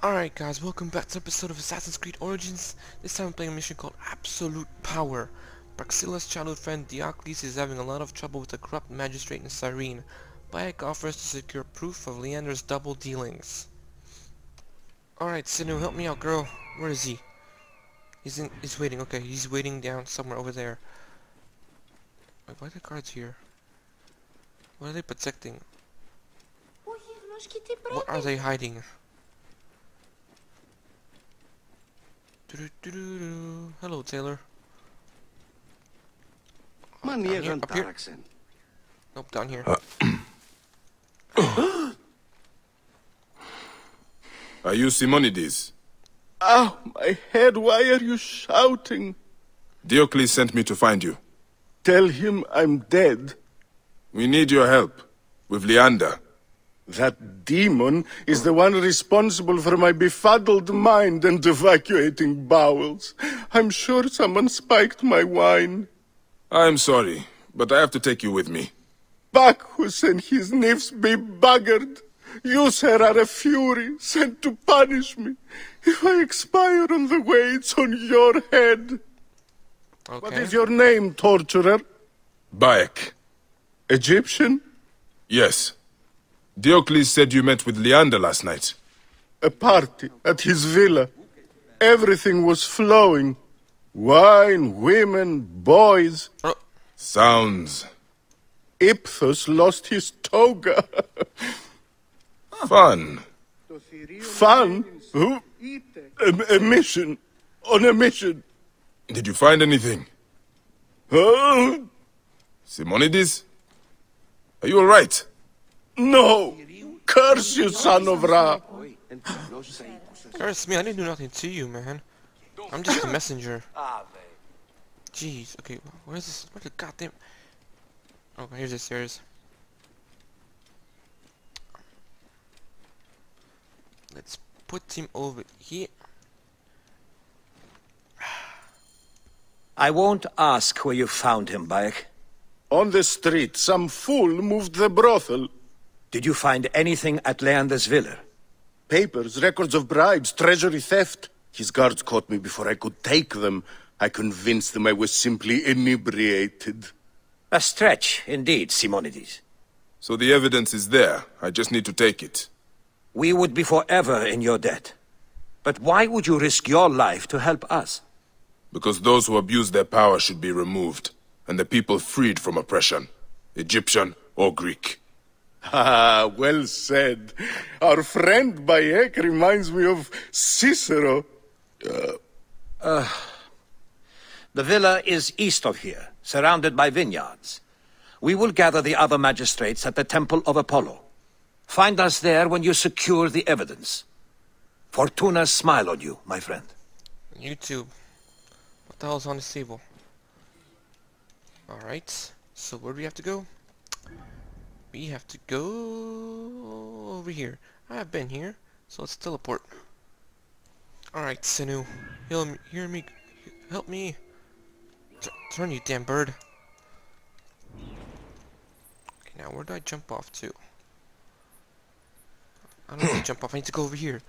Alright guys, welcome back to an episode of Assassin's Creed Origins. This time I'm playing a mission called Absolute Power. Praxilla's childhood friend Diocles is having a lot of trouble with a corrupt magistrate in Cyrene. Bayek offers to secure proof of Leander's double dealings. Alright, Sinu, help me out, girl. Where is he? He's waiting, okay, he's waiting down somewhere over there. Wait, why are the guards here? What are they protecting? What are they hiding? Hello, Taylor. Oh, down here, up here. Nope, down here. Are you Simonides? Oh, my head, why are you shouting? Diocles sent me to find you. Tell him I'm dead. We need your help with Leander. That demon is the one responsible for my befuddled mind and evacuating bowels. I'm sure someone spiked my wine. I'm sorry, but I have to take you with me. Bacchus and his nymphs be buggered. You, sir, are a fury sent to punish me. If I expire on the way, it's on your head. Okay. What is your name, torturer? Bayek. Egyptian? Yes. Diocles said you met with Leander last night. A party at his villa. Everything was flowing. Wine, women, boys. Sounds. Ipthos lost his toga. Fun. Fun? Who? A mission. On a mission. Did you find anything? Huh? Simonides? Are you all right? No! Curse you, son of Ra! Curse me, I didn't do nothing to you, man. I'm just a messenger. Jeez, okay, where is this? What the goddamn... Oh, here's the stairs. Let's put him over here. I won't ask where you found him, Bayek. On the street, some fool moved the brothel. Did you find anything at Leander's villa? Papers, records of bribes, treasury theft. His guards caught me before I could take them. I convinced them I was simply inebriated. A stretch, indeed, Simonides. So the evidence is there. I just need to take it. We would be forever in your debt. But why would you risk your life to help us? Because those who abuse their power should be removed, and the people freed from oppression, Egyptian or Greek. Ah, well said. Our friend Bayek reminds me of Cicero. The villa is east of here, surrounded by vineyards. We will gather the other magistrates at the Temple of Apollo. Find us there when you secure the evidence. Fortuna smile on you, my friend. You too. What the hell's on this table? Alright, so where do we have to go? We have to go over here. I have been here, so let's teleport. Alright, Sinu. Help me. Turn, you damn bird. Okay, now where do I jump off to? I don't need to jump off. I need to go over here.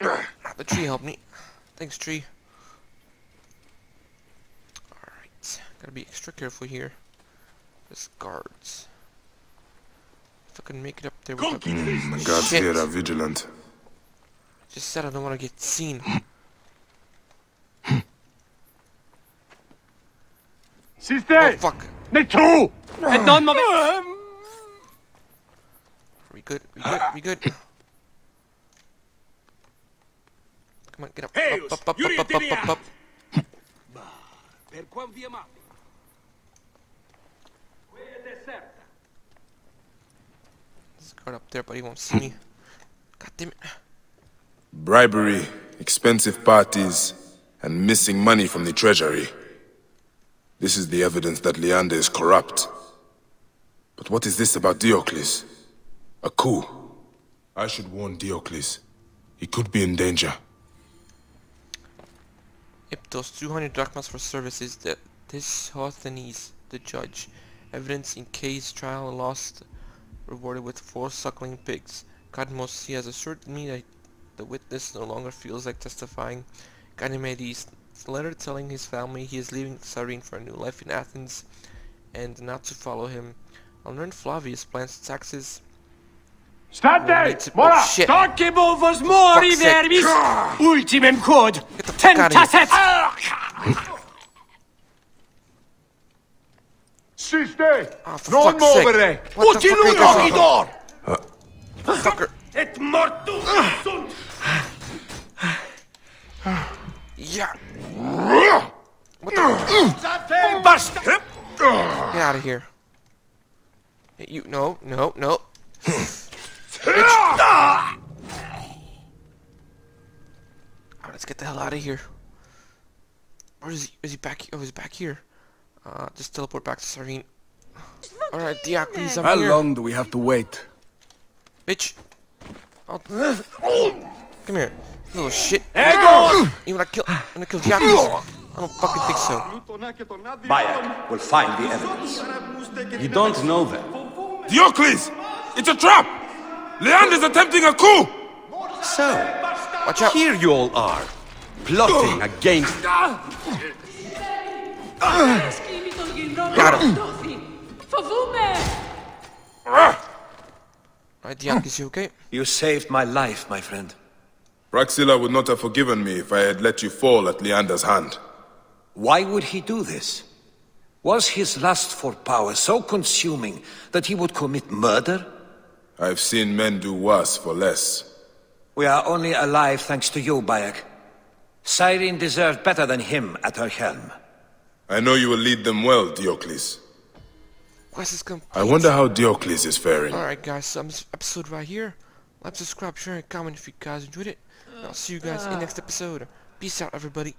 The tree helped me. Thanks, tree. Alright. Gotta be extra careful here. There's guards. If I can make it up there with the guards here are vigilant. I just said I don't want to get seen. Oh fuck. We good. Come on, get up. Up. There's a guard up there, but he won't see me. God damn it. Bribery, expensive parties, and missing money from the treasury. This is the evidence that Leander is corrupt. But what is this about Diocles? A coup. I should warn Diocles. He could be in danger. Ipthos, 200 drachmas for services. This Hothanese, the judge. Evidence in case trial lost, rewarded with 4 suckling pigs. Cadmus, he has assured me that the witness no longer feels like testifying. Ganemede's letter telling his family he is leaving Cyrene for a new life in Athens and not to follow him. I'll learn Flavius plans taxes. State! Mora! Tocche bovos mori verbis! Ultimem quod! Tentaset! Si ste! Non movere! Uccidu l'occhidor! Fucker! Et mortus sunt! Yeah! What the? Get out of here. You. No, no, no. Oh, let's get the hell out of here. Where is he? Is he back? Oh, he's back here. Just teleport back to Serene. Alright, Diocles, I'm here. How long do we have to wait? Bitch. Come here. Little shit. Egor! You wanna kill? I'm gonna kill Diocles. I don't fucking think so. Bayek will find the evidence. You don't know that. Diocles! It's a trap! Leander is attempting a coup! So, watch out. Here you all are, plotting against... Got him. Right, Diocles, is you okay? You saved my life, my friend. Praxilla would not have forgiven me if I had let you fall at Leander's hand. Why would he do this? Was his lust for power so consuming that he would commit murder? I've seen men do worse for less. We are only alive thanks to you, Bayek. Cyrene deserved better than him at her helm. I know you will lead them well, Diocles. I wonder how Diocles is faring. Alright guys, so I'm this episode right here. Like, subscribe, share, and comment if you guys enjoyed it. And I'll see you guys in the next episode. Peace out, everybody.